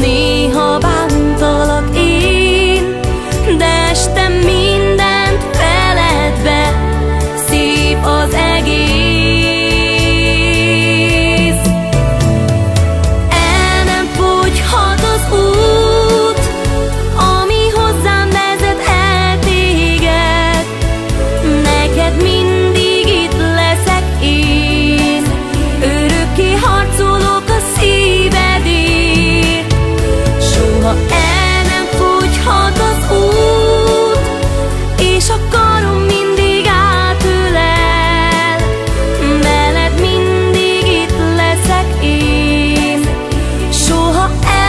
néha bántalak én, de este mindent feledve szép az egész. El nem fogyhat az út, ami hozzám vezet, el téged. Neked mindig itt leszek én, örökké harcolok a szívedért. Soha el nem fogyhat az út, és a karom mindig átölel. Veled mindig itt leszek én, soha el